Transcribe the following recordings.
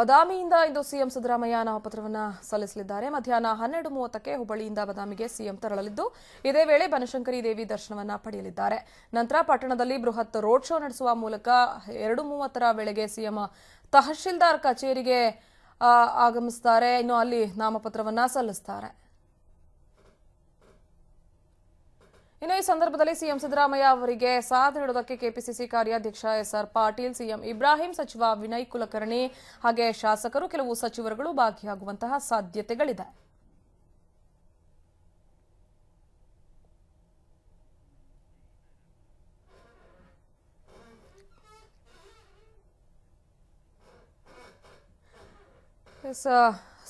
ಬದಾಮಿಯಿಂದ ಇಂದು CM Siddaramaiah ನಾಮಪತ್ರವನ್ನು ಸಲ್ಲಿಸಲಿದ್ದಾರೆ. ಮಧ್ಯಾಹ್ನ 12:30ಕ್ಕೆ ಹುಬ್ಬಳ್ಳಿಯಿಂದ ಬದಾಮಿಗೆ ಸಿಎಂ ತೆರಳಲಿದ್ದು, ಇದೇ ವೇಳೆ ಬನಶಂಕರಿ ದೇವಿ ದರ್ಶನವನ್ನು ಪಡೆಯಲಿದ್ದಾರೆ. ನಂತರ ಪಟ್ಟಣದಲ್ಲಿ ಬೃಹತ್ ರೋಡ್ ಶೋ ನಡೆಸುವ ಮೂಲಕ 2:30ರ ವೇಳೆಗೆ ಸಿಎಂ ತಹಶೀಲ್ದಾರ್ ಕಚೇರಿಗೆ ಆಗಮಿಸುತ್ತಾರೆ. ಇನ್ನು ಅಲ್ಲಿ ನಾಮಪತ್ರವನ್ನು ಸಲ್ಲಿಸುತ್ತಾರೆ. ಇನ್ನು ಈ ಸಂದರ್ಭದಲ್ಲಿ ಸಿಎಂ ಸಿದ್ದರಾಮಯ್ಯ ಅವರಿಗೆ ಸಾಥ್ ನೀಡುವುದಕ್ಕೆ ಕೆಪಿಸಿಸಿ ಕಾರ್ಯಾಧ್ಯಕ್ಷ ಎಸ್ಆರ್ ಪಾಟೀಲ್, ಸಿಎಂ ಇಬ್ರಾಹಿಂ, ಸಚಿವ ವಿನಯ್ ಕುಲಕರ್ಣಿ ಹಾಗೆ ಶಾಸಕರು, ಕೆಲವು ಸಚಿವರುಗಳು ಭಾಗಿಯಾಗುವಂತಹ ಸಾಧ್ಯತೆಗಳಿದೆ.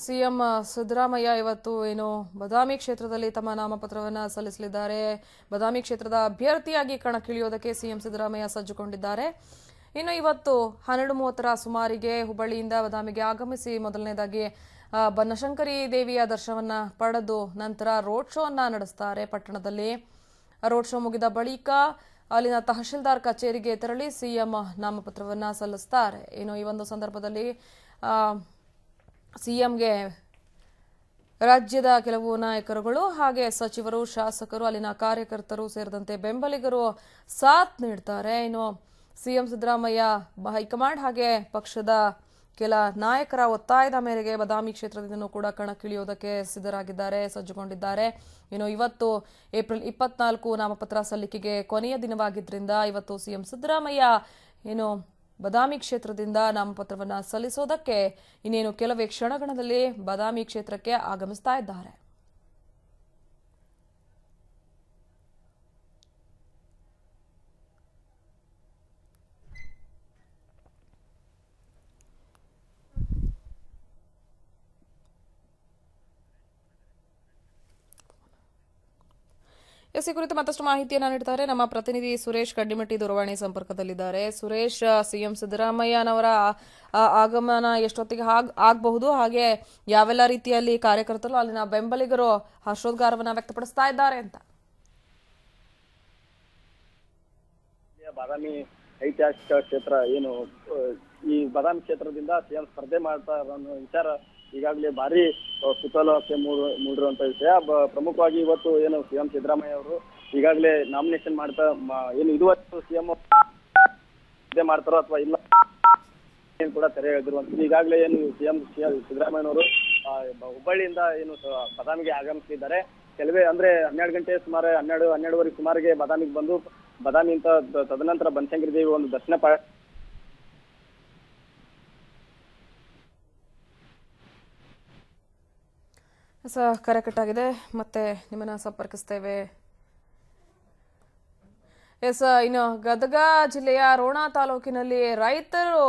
ಸಿಎಂ ಸಿದ್ದರಾಮಯ್ಯ ಇವತ್ತು ಏನು ಬದಾಮಿ ಕ್ಷೇತ್ರದಲ್ಲಿ ತಮ್ಮ ನಾಮಪತ್ರವನ್ನು ಸಲ್ಲಿಸಲಿದ್ದಾರೆ. ಬದಾಮಿ ಕ್ಷೇತ್ರದ ಅಭ್ಯರ್ಥಿಯಾಗಿ ಕಣಕ್ಕಿಳಿಯೋದಕ್ಕೆ ಸಿಎಂ ಸಿದ್ದರಾಮಯ್ಯ ಸಜ್ಜುಗೊಂಡಿದ್ದಾರೆ. ಇನ್ನು ಇವತ್ತು 12:30ರ ಸುಮಾರಿಗೆ ಹುಬ್ಬಳ್ಳಿಯಿಂದ ಬದಾಮಿಗೆ ಆಗಮಿಸಿ ಮೊದಲನೇದಾಗಿ ಬನಶಂಕರಿ ದೇವಿಯ ದರ್ಶನವನ್ನು ಪಡೆದು ನಂತರ ರೋಡ್ ಶೋವನ್ನು ನಡೆಸುತ್ತಾರೆ. ಪಟ್ಟಣದಲ್ಲಿ ರೋಡ್ ಶೋ ಮುಗಿದ ಬಳಿಕ ಅಲ್ಲಿನ ತಹಶೀಲ್ದಾರ್ ಕಚೇರಿಗೆ ತೆರಳಿ ಸಿಎಂ ನಾಮಪತ್ರವನ್ನು ಸಲ್ಲಿಸುತ್ತಾರೆ. ಇನ್ನು ಈ ಒಂದು ಸಂದರ್ಭದಲ್ಲಿ ಸಿಎಂಗೆ ರಾಜ್ಯದ ಕೆಲವು ನಾಯಕರುಗಳು ಹಾಗೆ ಸಚಿವರು, ಶಾಸಕರು, ಅಲ್ಲಿನ ಕಾರ್ಯಕರ್ತರು ಸೇರಿದಂತೆ ಬೆಂಬಲಿಗರು ಸಾಥ್ ನೀಡುತ್ತಾರೆ. ಇನ್ನು ಸಿಎಂ ಸಿದ್ದರಾಮಯ್ಯ, ಹೈಕಮಾಂಡ್ ಹಾಗೆ ಪಕ್ಷದ ಕೆಲ ನಾಯಕರ ಒತ್ತಾಯದ ಮೇರೆಗೆ ಬದಾಮಿ ಕ್ಷೇತ್ರದಿಂದ ಕೂಡ ಕಣಕ್ಕಿಳಿಯೋದಕ್ಕೆ ಸಿದ್ಧರಾಗಿದ್ದಾರೆ, ಸಜ್ಜುಗೊಂಡಿದ್ದಾರೆ. ಇನ್ನು ಇವತ್ತು ಏಪ್ರಿಲ್ 24 ನಾಮಪತ್ರ ಸಲ್ಲಿಕೆಗೆ ಕೊನೆಯ ದಿನವಾಗಿದ್ದರಿಂದ ಇವತ್ತು ಸಿಎಂ ಸಿದ್ದರಾಮಯ್ಯ ಏನು ಬದಾಮಿ ಕ್ಷೇತ್ರದಿಂದ ನಾಮಪತ್ರವನ್ನು ಸಲ್ಲಿಸೋದಕ್ಕೆ ಇನ್ನೇನು ಕೆಲವೇ ಕ್ಷಣಗಣದಲ್ಲಿ ಬದಾಮಿ ಕ್ಷೇತ್ರಕ್ಕೆ ಆಗಮಿಸ್ತಾ ಇದ್ದಾರೆ. ಈ ಕುರಿತು ಮತ್ತಷ್ಟು ಮಾಹಿತಿಯನ್ನು ನೀಡುತ್ತಾರೆ ನಮ್ಮ ಪ್ರತಿನಿಧಿ ಸುರೇಶ್ ಕಡ್ಡಿಮಟ್ಟಿ ದೂರವಾಣಿ ಸಂಪರ್ಕದಲ್ಲಿದ್ದಾರೆ. ಸುರೇಶ್, ಸಿಎಂ ಸಿದ್ದರಾಮಯ್ಯನವರ ಆಗಮನ ಎಷ್ಟೊತ್ತಿಗೆ ಆಗಬಹುದು, ಹಾಗೆ ಯಾವೆಲ್ಲ ರೀತಿಯಲ್ಲಿ ಕಾರ್ಯಕರ್ತರು, ಅಲ್ಲಿನ ಬೆಂಬಲಿಗರು ಹರ್ಷೋದ್ಗಾರವನ್ನು ವ್ಯಕ್ತಪಡಿಸ್ತಾ ಇದ್ದಾರೆ ಅಂತ? ಬಾದಾಮಿ ಐತಿಹಾಸಿಕ ಕ್ಷೇತ್ರ ಏನು, ಈ ಬಾದಾಮಿ ಕ್ಷೇತ್ರದಿಂದ ಸಿಎಂ ಸ್ಪರ್ಧೆ ಮಾಡ್ತಾ ಅನ್ನೋ ವಿಚಾರ ಈಗಾಗಲೇ ಭಾರಿ ಕುತೂಹಲಕ್ಕೆ ಮೂಡಿರುವಂತ ವಿಷಯ. ಪ್ರಮುಖವಾಗಿ ಇವತ್ತು ಏನು ಸಿಎಂ ಸಿದ್ದರಾಮಯ್ಯ ಅವರು ಈಗಾಗಲೇ ನಾಮಿನೇಷನ್ ಮಾಡ್ತಾ ಏನು ಇದುವರೆಗೂ ಸಿಎಂ ಮಾಡ್ತಾರೋ ಅಥವಾ ಇಲ್ಲ ಏನು ಕೂಡ ತೆರೆ ಎಳೆದಿರುವಂತ ಈಗಾಗಲೇ ಏನು ಸಿಎಂ ಸಿದ್ದರಾಮಯ್ಯನವರು ಹುಬ್ಬಳ್ಳಿಯಿಂದ ಏನು ಬದಾಮಿಗೆ ಆಗಮಿಸಿದ್ದಾರೆ. ಕೆಲವೇ ಅಂದ್ರೆ 12 ಗಂಟೆ ಸುಮಾರು, 12-12:30 ಸುಮಾರಿಗೆ ಬದಾಮಿಗೆ ಬಂದು ಬದಾಮಿಯಿಂದ ತದನಂತರ ಬನಶಂಕರಿ ದೇವಿ ಒಂದು ದರ್ಶನ ಕರೆ ಕಟ್ಟಾಗಿದೆ, ಮತ್ತೆ ನಿಮ್ಮನ್ನ ಸಂಪರ್ಕಿಸ್ತೇವೆ. ಎಸ್, ಇನ್ನು ಗದಗ ಜಿಲ್ಲೆಯ ರೋಣ ತಾಲೂಕಿನಲ್ಲಿ ರೈತರು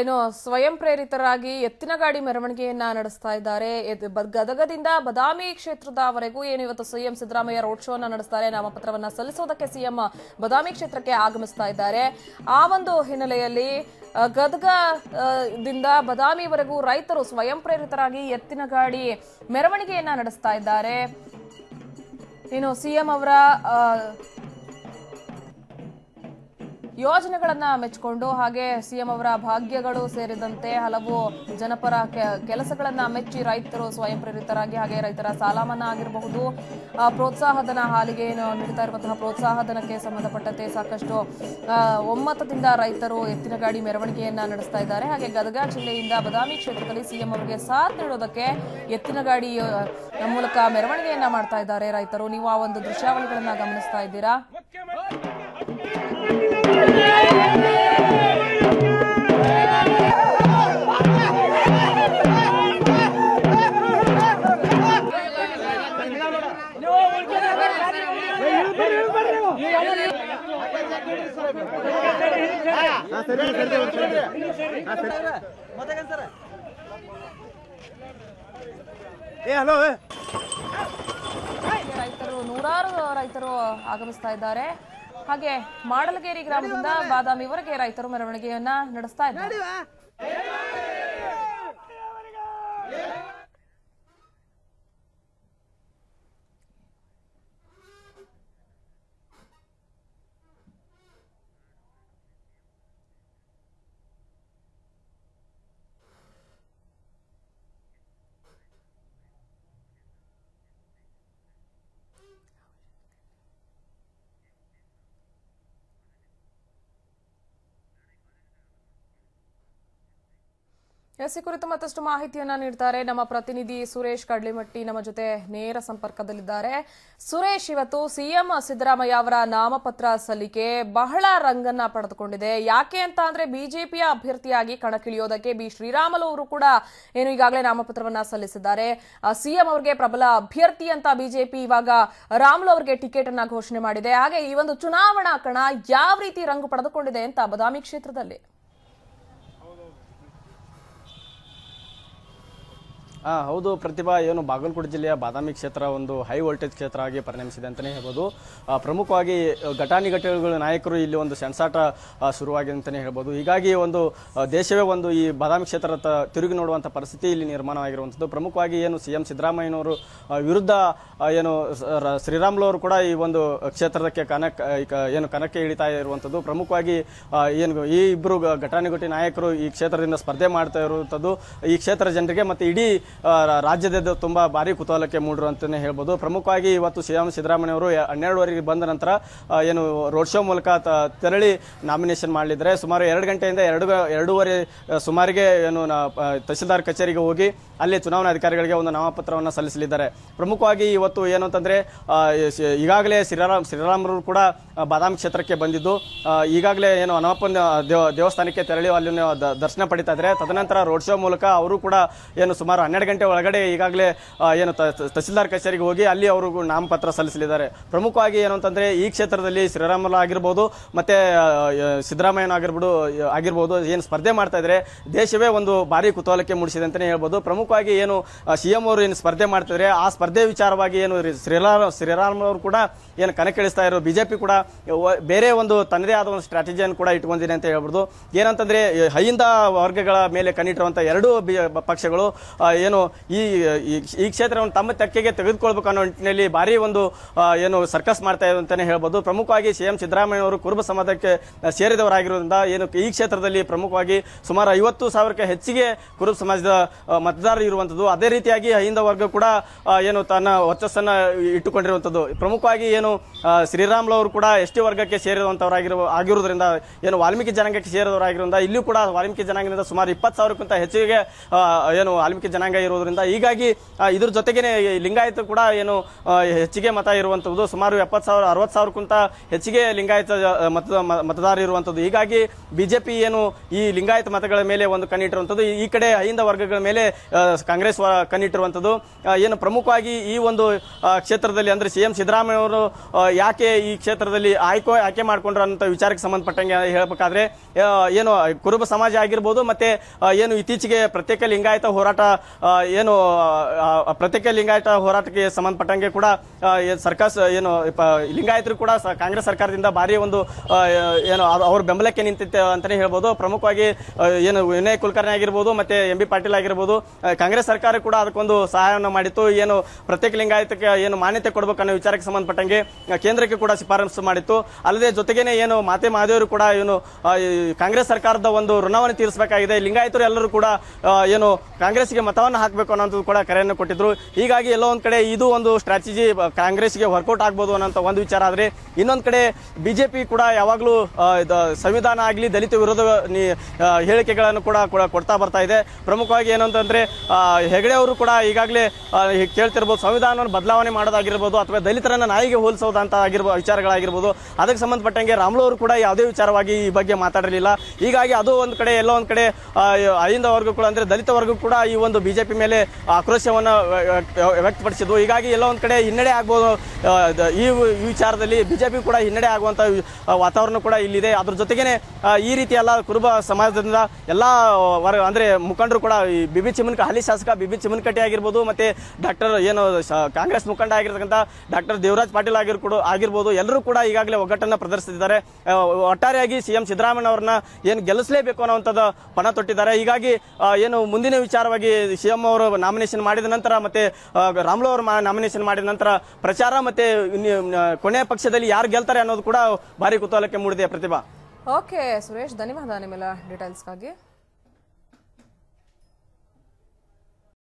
ಏನು ಸ್ವಯಂ ಪ್ರೇರಿತರಾಗಿ ಎತ್ತಿನ ಗಾಡಿ ಮೆರವಣಿಗೆಯನ್ನ ನಡೆಸ್ತಾ ಇದ್ದಾರೆ. ಗದಗದಿಂದ ಬದಾಮಿ ಕ್ಷೇತ್ರದವರೆಗೂ ಏನು ಇವತ್ತು ಸಿಎಂ ಸಿದ್ದರಾಮಯ್ಯ ರೋಡ್ ಶೋನ ನಡೆಸ್ತಾರೆ. ನಾಮಪತ್ರವನ್ನ ಸಲ್ಲಿಸೋದಕ್ಕೆ ಸಿಎಂ ಬದಾಮಿ ಕ್ಷೇತ್ರಕ್ಕೆ ಆಗಮಿಸ್ತಾ ಇದ್ದಾರೆ. ಆ ಒಂದು ಹಿನ್ನೆಲೆಯಲ್ಲಿ ಗದಗದಿಂದ ಬದಾಮಿವರೆಗೂ ರೈತರು ಸ್ವಯಂ ಪ್ರೇರಿತರಾಗಿ ಎತ್ತಿನ ಗಾಡಿ ಮೆರವಣಿಗೆಯನ್ನ ನಡೆಸ್ತಾ ಇದ್ದಾರೆ. ಏನು ಸಿಎಂ ಅವರ ಯೋಜನೆಗಳನ್ನ ಮೆಚ್ಚಿಕೊಂಡು ಹಾಗೆ ಸಿಎಂ ಅವರ ಭಾಗ್ಯಗಳು ಸೇರಿದಂತೆ ಹಲವು ಜನಪರ ಕೆಲಸಗಳನ್ನ ಮೆಚ್ಚಿ ರೈತರು ಸ್ವಯಂ ಪ್ರೇರಿತರಾಗಿ ಹಾಗೆ ರೈತರ ಸಾಲ ಮನ್ನಾ ಆಗಿರಬಹುದು, ಪ್ರೋತ್ಸಾಹಧನ ಹಾಲಿಗೆ ನೀಡುತ್ತಾ ಇರುವಂತಹ ಪ್ರೋತ್ಸಾಹಧನಕ್ಕೆ ಸಂಬಂಧಪಟ್ಟಂತೆ ಸಾಕಷ್ಟು ಒಮ್ಮತದಿಂದ ರೈತರು ಎತ್ತಿನ ಗಾಡಿ ಮೆರವಣಿಗೆಯನ್ನ ನಡೆಸ್ತಾ ಇದ್ದಾರೆ. ಹಾಗೆ ಗದಗ ಜಿಲ್ಲೆಯಿಂದ ಬದಾಮಿ ಕ್ಷೇತ್ರದಲ್ಲಿ ಸಿಎಂ ಅವರಿಗೆ ಸಾಥ್ ನೀಡೋದಕ್ಕೆ ಎತ್ತಿನ ಗಾಡಿ ಮೂಲಕ ಮೆರವಣಿಗೆಯನ್ನ ಮಾಡ್ತಾ ಇದ್ದಾರೆ ರೈತರು. ನೀವು ಆ ಒಂದು ದೃಶ್ಯಾವಳಿಗಳನ್ನ ಗಮನಿಸ್ತಾ ಇದ್ದೀರಾ. ರೈತರು, ನೂರಾರು ರೈತರು ಆಗಮಿಸ್ತಾ ಇದ್ದಾರೆ. ಹಾಗೆ ಮಾಡಲಗೇರಿ ಗ್ರಾಮದಿಂದ ಬಾದಾಮಿವರೆಗೆ ರೈತರು ಮೆರವಣಿಗೆಯನ್ನ ನಡೆಸ್ತಾ ಇದ್ದಾರೆ. ಎಸ್ ಈ ಕುರಿತು ಮತ್ತಷ್ಟು ಮಾಹಿತಿಯನ್ನ ನೀಡುತ್ತಾರೆ ನಮ್ಮ ಪ್ರತಿನಿಧಿ ಸುರೇಶ್ ಕಡ್ಲಿಮಟ್ಟಿ ನಮ್ಮ ಜೊತೆ ನೇರ ಸಂಪರ್ಕದಲ್ಲಿದ್ದಾರೆ. ಸುರೇಶ್, ಇವತ್ತು ಸಿಎಂ ಸಿದ್ದರಾಮಯ್ಯ ಅವರ ನಾಮಪತ್ರ ಸಲ್ಲಿಕೆ ಬಹಳ ರಂಗನ್ನ ಪಡೆದುಕೊಂಡಿದೆ. ಯಾಕೆ ಅಂತ ಅಂದ್ರೆ ಬಿಜೆಪಿಯ ಅಭ್ಯರ್ಥಿಯಾಗಿ ಕಣಕ್ಕಿಳಿಯೋದಕ್ಕೆ ಬಿ ಶ್ರೀರಾಮಲು ಅವರು ಕೂಡ ಏನು ಈಗಾಗಲೇ ನಾಮಪತ್ರವನ್ನ ಸಲ್ಲಿಸಿದ್ದಾರೆ. ಸಿಎಂ ಅವರಿಗೆ ಪ್ರಬಲ ಅಭ್ಯರ್ಥಿ ಅಂತ ಬಿಜೆಪಿ ಇವಾಗ ರಾಮಲು ಅವರಿಗೆ ಟಿಕೆಟ್ ಅನ್ನ ಘೋಷಣೆ ಮಾಡಿದೆ. ಹಾಗೆ ಈ ಒಂದು ಚುನಾವಣಾ ಕಣ ಯಾವ ರೀತಿ ರಂಗು ಪಡೆದುಕೊಂಡಿದೆ ಅಂತ ಬದಾಮಿ ಕ್ಷೇತ್ರದಲ್ಲಿ? ಹೌದು ಪ್ರತಿಭಾ, ಏನು ಬಾಗಲಕೋಟೆ ಜಿಲ್ಲೆಯ ಬಾದಾಮಿ ಕ್ಷೇತ್ರ ಒಂದು ಹೈ ವೋಲ್ಟೇಜ್ ಕ್ಷೇತ್ರ ಆಗಿ ಪರಿಣಮಿಸಿದೆ ಅಂತಲೇ ಹೇಳ್ಬೋದು. ಪ್ರಮುಖವಾಗಿ ಘಟಾನುಘಟಿಗಳ ನಾಯಕರು ಇಲ್ಲಿ ಒಂದು ಸೆಣಸಾಟ ಶುರುವಾಗಿದೆ ಅಂತಲೇ ಹೇಳ್ಬೋದು. ಹೀಗಾಗಿ ಒಂದು ದೇಶವೇ ಒಂದು ಈ ಬಾದಾಮಿ ಕ್ಷೇತ್ರ ತಿರುಗಿ ನೋಡುವಂಥ ಪರಿಸ್ಥಿತಿ ಇಲ್ಲಿ ನಿರ್ಮಾಣವಾಗಿರುವಂಥದ್ದು. ಪ್ರಮುಖವಾಗಿ ಏನು ಸಿ ಎಂ ಸಿದ್ದರಾಮಯ್ಯನವರು ವಿರುದ್ಧ ಏನು ಶ್ರೀರಾಮುಲು ಅವರು ಕೂಡ ಈ ಒಂದು ಕ್ಷೇತ್ರಕ್ಕೆ ಕಣಕ್ಕೆ ಇಳಿತಾ ಇರುವಂಥದ್ದು. ಪ್ರಮುಖವಾಗಿ ಏನು ಈ ಇಬ್ಬರು ಘಟಾನುಘಟಿ ನಾಯಕರು ಈ ಕ್ಷೇತ್ರದಿಂದ ಸ್ಪರ್ಧೆ ಮಾಡ್ತಾ ಇರುವಂಥದ್ದು ಈ ಕ್ಷೇತ್ರ ಜನರಿಗೆ ಮತ್ತು ಇಡೀ ರಾಜ್ಯದ ತುಂಬಾ ಭಾರಿ ಕುತೂಹಲಕ್ಕೆ ಮೂಡಿರು ಅಂತಾನೆ ಹೇಳ್ಬೋದು. ಪ್ರಮುಖವಾಗಿ ಇವತ್ತು ಸಿಎಂ ಸಿದ್ದರಾಮಯ್ಯ ಅವರು 12:30 ಬಂದ ನಂತರ ಏನು ರೋಡ್ ಶೋ ಮೂಲಕ ತೆರಳಿ ನಾಮಿನೇಷನ್ ಮಾಡಲಿದ್ದಾರೆ. ಸುಮಾರು 2 ಗಂಟೆಯಿಂದ ಎರಡೂವರೆ ಸುಮಾರಿಗೆ ಏನು ತಹಸೀಲ್ದಾರ್ ಕಚೇರಿಗೆ ಹೋಗಿ ಅಲ್ಲಿ ಚುನಾವಣಾಧಿಕಾರಿಗಳಿಗೆ ಒಂದು ನಾಮಪತ್ರವನ್ನು ಸಲ್ಲಿಸಲಿದ್ದಾರೆ. ಪ್ರಮುಖವಾಗಿ ಇವತ್ತು ಏನು ಅಂತಂದ್ರೆ ಈಗಾಗಲೇ ಶ್ರೀರಾಮರು ಕೂಡ ಬಾದಾಮಿ ಕ್ಷೇತ್ರಕ್ಕೆ ಬಂದಿದ್ದು ಈಗಾಗಲೇ ಏನು ಅನಪ್ಪನ ದೇವಸ್ಥಾನಕ್ಕೆ ತೆರಳಿ ಅಲ್ಲಿ ದರ್ಶನ ಪಡಿತಾ ಇದ್ದಾರೆ. ತದನಂತರ ರೋಡ್ ಶೋ ಮೂಲಕ ಅವರು ಕೂಡ ಏನು ಸುಮಾರು 12 ಗಂಟೆ ಒಳಗಡೆ ಈಗಾಗಲೇ ಏನು ತಹಸೀಲ್ದಾರ್ ಕಚೇರಿಗೆ ಹೋಗಿ ಅಲ್ಲಿ ಅವರು ನಾಮಪತ್ರ ಸಲ್ಲಿಸಲಿದ್ದಾರೆ. ಪ್ರಮುಖವಾಗಿ ಏನು ಅಂತಂದ್ರೆ ಈ ಕ್ಷೇತ್ರದಲ್ಲಿ ಶ್ರೀರಾಮುಲು ಆಗಿರ್ಬೋದು ಮತ್ತೆ ಸಿದ್ದರಾಮಯ್ಯನ ಆಗಿರ್ಬೋದು ಏನು ಸ್ಪರ್ಧೆ ಮಾಡ್ತಾ ಇದ್ರೆ ದೇಶವೇ ಒಂದು ಭಾರಿ ಕುತೂಹಲಕ್ಕೆ ಮೂಡಿಸಿದೆ ಅಂತಾನೆ ಹೇಳ್ಬೋದು. ಪ್ರಮುಖವಾಗಿ ಏನು ಸಿಎಂ ಅವರು ಏನು ಸ್ಪರ್ಧೆ ಮಾಡ್ತಾ ಇದ್ರೆ ಆ ಸ್ಪರ್ಧೆ ವಿಚಾರವಾಗಿ ಏನು ಶ್ರೀರಾಮುಲು ಅವರು ಕೂಡ ಏನು ಕಣಕ್ಕಿಳಿಸ್ತಾ ಇರೋ ಬಿಜೆಪಿ ಕೂಡ ಬೇರೆ ಒಂದು ತನ್ನದೇ ಆದ ಒಂದು ಸ್ಟ್ರಾಟಜಿಯನ್ನು ಕೂಡ ಇಟ್ಕೊಂಡಿದೆ ಅಂತ ಹೇಳ್ಬೋದು. ಏನಂತಂದ್ರೆ ಹೈಯಿಂದ ವರ್ಗಗಳ ಮೇಲೆ ಕಣ್ಣಿಟ್ಟಿರುವಂತ ಎರಡು ಪಕ್ಷಗಳು ಏನು ಈ ಕ್ಷೇತ್ರವನ್ನು ತಮ್ಮ ತೆಕ್ಕೆಗೆ ತೆಗೆದುಕೊಳ್ಬೇಕು ಅನ್ನೋ ನಿಟ್ಟಿನಲ್ಲಿ ಭಾರಿ ಒಂದು ಏನು ಸರ್ಕಸ್ ಮಾಡ್ತಾ ಇದೆ ಅಂತಾನೆ ಹೇಳ್ಬೋದು. ಪ್ರಮುಖವಾಗಿ ಸಿಎಂ ಸಿದ್ದರಾಮಯ್ಯ ಅವರು ಕುರುಬ ಸಮಾಜಕ್ಕೆ ಸೇರಿದವರಾಗಿರೋದ್ರಿಂದ ಏನು ಈ ಕ್ಷೇತ್ರದಲ್ಲಿ ಪ್ರಮುಖವಾಗಿ ಸುಮಾರು 50,000ಕ್ಕೆ ಹೆಚ್ಚಿಗೆ ಕುರುಬ ಸಮಾಜದ ಮತದಾರರು ಇರುವಂಥದ್ದು. ಅದೇ ರೀತಿಯಾಗಿ ಅಹಿಂದ ವರ್ಗ ಕೂಡ ಏನು ತನ್ನ ವರ್ಚಸ್ಸನ್ನು ಇಟ್ಟುಕೊಂಡಿರುವಂಥದ್ದು. ಪ್ರಮುಖವಾಗಿ ಏನು ಶ್ರೀರಾಮುಲು ಅವರು ಕೂಡ ಎಸ್ ಟಿ ವರ್ಗಕ್ಕೆ ಸೇರಿದಂಥವರಾಗಿರೋದ್ರಿಂದ ಏನು ವಾಲ್ಮೀಕಿ ಜನಾಂಗಕ್ಕೆ ಸೇರಿದವರಾಗಿರೋದ್ರಿಂದ ಇಲ್ಲಿಯೂ ಕೂಡ ವಾಲ್ಮೀಕಿ ಜನಾಂಗದಿಂದ ಸುಮಾರು 20,000ಕ್ಕಿಂತ ಹೆಚ್ಚಿಗೆ ಏನು ವಾಲ್ಮೀಕಿ ಜನಾಂಗ ಇರೋದ್ರಿಂದ ಹೀಗಾಗಿ ಇದ್ರ ಜೊತೆಗೇನೆ ಲಿಂಗಾಯತ ಕೂಡ ಏನು ಹೆಚ್ಚಿಗೆ ಮತ ಇರುವಂಥದ್ದು. ಸುಮಾರು 60,000ಕ್ಕಿಂತ ಹೆಚ್ಚಿಗೆ ಲಿಂಗಾಯತ ಮತದಾರ ಇರುವಂಥದ್ದು. ಹೀಗಾಗಿ ಬಿಜೆಪಿ ಏನು ಈ ಲಿಂಗಾಯತ ಮತಗಳ ಮೇಲೆ ಒಂದು ಕಣ್ಣಿಟ್ಟಿರುವಂಥದ್ದು, ಈ ಕಡೆ ಅಹಿಂದ ವರ್ಗಗಳ ಮೇಲೆ ಕಾಂಗ್ರೆಸ್ ಕಣ್ಣಿಟ್ಟಿರುವಂಥದ್ದು. ಏನು ಪ್ರಮುಖವಾಗಿ ಈ ಒಂದು ಕ್ಷೇತ್ರದಲ್ಲಿ ಅಂದ್ರೆ ಸಿಎಂ ಸಿದ್ದರಾಮಯ್ಯ ಅವರು ಯಾಕೆ ಈ ಕ್ಷೇತ್ರದಲ್ಲಿ ಆಯ್ಕೆ ಮಾಡಿಕೊಂಡ್ರ ಅಂತ ವಿಚಾರಕ್ಕೆ ಸಂಬಂಧಪಟ್ಟಂಗೆ ಹೇಳಬೇಕಾದ್ರೆ ಏನು ಕುರುಬ ಸಮಾಜ ಆಗಿರ್ಬೋದು ಮತ್ತೆ ಏನು ಇತ್ತೀಚೆಗೆ ಪ್ರತ್ಯೇಕ ಲಿಂಗಾಯತ ಹೋರಾಟ ಏನು ಪ್ರತ್ಯೇಕ ಲಿಂಗಾಯತ ಹೋರಾಟಕ್ಕೆ ಸಂಬಂಧಪಟ್ಟಂಗೆ ಕೂಡ ಸರ್ಕಸ್ ಏನು ಲಿಂಗಾಯತರು ಕೂಡ ಕಾಂಗ್ರೆಸ್ ಸರ್ಕಾರದಿಂದ ಭಾರಿ ಒಂದು ಏನು ಅವ್ರ ಬೆಂಬಲಕ್ಕೆ ನಿಂತಿತ್ತು ಅಂತಾನೆ ಹೇಳ್ಬೋದು. ಪ್ರಮುಖವಾಗಿ ಏನು ವಿನಯ್ ಕುಲಕರ್ಣಿ ಆಗಿರ್ಬೋದು ಮತ್ತೆ ಎಂಬಿ ಪಾಟೀಲ್ ಆಗಿರ್ಬೋದು ಕಾಂಗ್ರೆಸ್ ಸರ್ಕಾರ ಕೂಡ ಅದಕ್ಕೊಂದು ಸಹಾಯವನ್ನು ಮಾಡಿತ್ತು. ಏನು ಪ್ರತ್ಯೇಕ ಲಿಂಗಾಯತಕ್ಕೆ ಏನು ಮಾನ್ಯತೆ ಕೊಡಬೇಕು ಅನ್ನೋ ವಿಚಾರಕ್ಕೆ ಸಂಬಂಧಪಟ್ಟಂಗೆ ಕೇಂದ್ರಕ್ಕೆ ಕೂಡ ಶಿಫಾರಸು ಮಾಡಿತ್ತು. ಅಲ್ಲದೆ ಜೊತೆಗೇನೆ ಏನು ಮಾತೆ ಮಹಾದೇವರು ಕೂಡ ಏನು ಕಾಂಗ್ರೆಸ್ ಸರ್ಕಾರದ ಒಂದು ಋಣವನ್ನು ತೀರಿಸಬೇಕಾಗಿದೆ, ಲಿಂಗಾಯತರು ಎಲ್ಲರೂ ಕೂಡ ಏನು ಕಾಂಗ್ರೆಸ್ಗೆ ಮತವನ್ನು ಹಾಕಬೇಕು ಅನ್ನೋದು ಕೂಡ ಕರೆಯನ್ನು ಕೊಟ್ಟಿದ್ರು. ಹೀಗಾಗಿ ಎಲ್ಲೋ ಒಂದ್ ಕಡೆ ಇದು ಒಂದು ಸ್ಟ್ರಾಟಜಿ ಕಾಂಗ್ರೆಸ್ಗೆ ವರ್ಕೌಟ್ ಆಗ್ಬೋದು ಅನ್ನೋ ಒಂದು ವಿಚಾರ. ಆದ್ರೆ ಇನ್ನೊಂದ್ ಕಡೆ ಬಿಜೆಪಿ ಕೂಡ ಯಾವಾಗಲೂ ಸಂವಿಧಾನ ಆಗಲಿ ದಲಿತ ವಿರೋಧ ಹೇಳಿಕೆಗಳನ್ನು ಕೂಡ ಕೊಡ್ತಾ ಬರ್ತಾ ಇದೆ. ಪ್ರಮುಖವಾಗಿ ಏನು ಅಂತಂದ್ರೆ ಹೆಗಡೆ ಅವರು ಕೂಡ ಈಗಾಗಲೇ ಕೇಳ್ತಿರ್ಬೋದು ಸಂವಿಧಾನವನ್ನು ಬದಲಾವಣೆ ಮಾಡೋದಾಗಿರ್ಬೋದು ಅಥವಾ ದಲಿತರನ್ನ ನಾಯಿಗೆ ಹೋಲಿಸೋದಂತ ವಿಚಾರಗಳಾಗಿರ್ಬೋದು. ಅದಕ್ಕೆ ಸಂಬಂಧಪಟ್ಟಂಗೆ ರಾಮುಲು ಅವರು ಕೂಡ ಯಾವುದೇ ವಿಚಾರವಾಗಿ ಈ ಬಗ್ಗೆ ಮಾತಾಡಲಿಲ್ಲ. ಹೀಗಾಗಿ ಅದು ಒಂದ್ ಕಡೆ ಎಲ್ಲೋ ಒಂದ್ ಕಡೆ ಅಹಿಂದ ವರ್ಗಗಳು ಅಂದ್ರೆ ದಲಿತ ವರ್ಗ ಕೂಡ ಈ ಒಂದು ಬಿಜೆಪಿ ಮೇಲೆ ಆಕ್ರೋಶವನ್ನು ವ್ಯಕ್ತಪಡಿಸಿದ್ವು. ಹೀಗಾಗಿ ಎಲ್ಲ ಒಂದ್ ಕಡೆ ಹಿನ್ನಡೆ ಆಗ್ಬೋದು, ಈ ವಿಚಾರದಲ್ಲಿ ಬಿಜೆಪಿ ಕೂಡ ಹಿನ್ನಡೆ ಆಗುವಂತ ವಾತಾವರಣ ಕೂಡ ಇಲ್ಲಿದೆ. ಅದ್ರ ಜೊತೆಗೇನೆ ಈ ರೀತಿ ಎಲ್ಲ ಕುರುಬ ಸಮಾಜದಿಂದ ಎಲ್ಲ ಅಂದ್ರೆ ಮುಖಂಡರು ಕೂಡ ಹಾಲಿ ಶಾಸಕ ಬಿಬಿ ಚಿಮನಕಟ್ಟಿ ಆಗಿರ್ಬೋದು ಮತ್ತೆ ಡಾಕ್ಟರ್ ಏನು ಕಾಂಗ್ರೆಸ್ ಮುಖಂಡ ಆಗಿರ್ತಕ್ಕಂಥ ಡಾಕ್ಟರ್ ದೇವರಾಜ್ ಪಾಟೀಲ್ ಆಗಿರ್ಬೋದು ಎಲ್ಲರೂ ಕೂಡ ಈಗಾಗಲೇ ಒಗ್ಗಟ್ಟನ್ನು ಪ್ರದರ್ಶಿಸಿದ್ದಾರೆ. ಒಟ್ಟಾರೆಯಾಗಿ ಸಿಎಂ ಸಿದ್ದರಾಮಯ್ಯ ಅವರನ್ನ ಏನು ಗೆಲ್ಲಿಸಲೇಬೇಕು ಅನ್ನೋವಂಥದ್ದು ಪಣ ತೊಟ್ಟಿದ್ದಾರೆ. ಹೀಗಾಗಿ ಏನು ಮುಂದಿನ ವಿಚಾರವಾಗಿ ಸಿಎಂ ಅವರು ನಾಮಿನೇಷನ್ ಮಾಡಿದ ನಂತರ ಮತ್ತೆ ರಾಮುಲು ಅವರು ನಾಮಿನೇಷನ್ ಮಾಡಿದ ನಂತರ ಪ್ರಚಾರ ಮತ್ತೆ ಕೊನೆಯ ಪಕ್ಷದಲ್ಲಿ ಯಾರು ಗೆಲ್ತಾರೆ ಅನ್ನೋದು ಕೂಡ ಭಾರಿ ಕುತೂಹಲಕ್ಕೆ ಮೂಡಿದೆ ಪ್ರತಿಭಾ. ಓಕೆ ಸುರೇಶ್, ಧನ್ಯವಾದ ನಿಮ್ಮೆಲ್ಲ ಡೀಟೇಲ್ಸ್ಗಾಗಿ.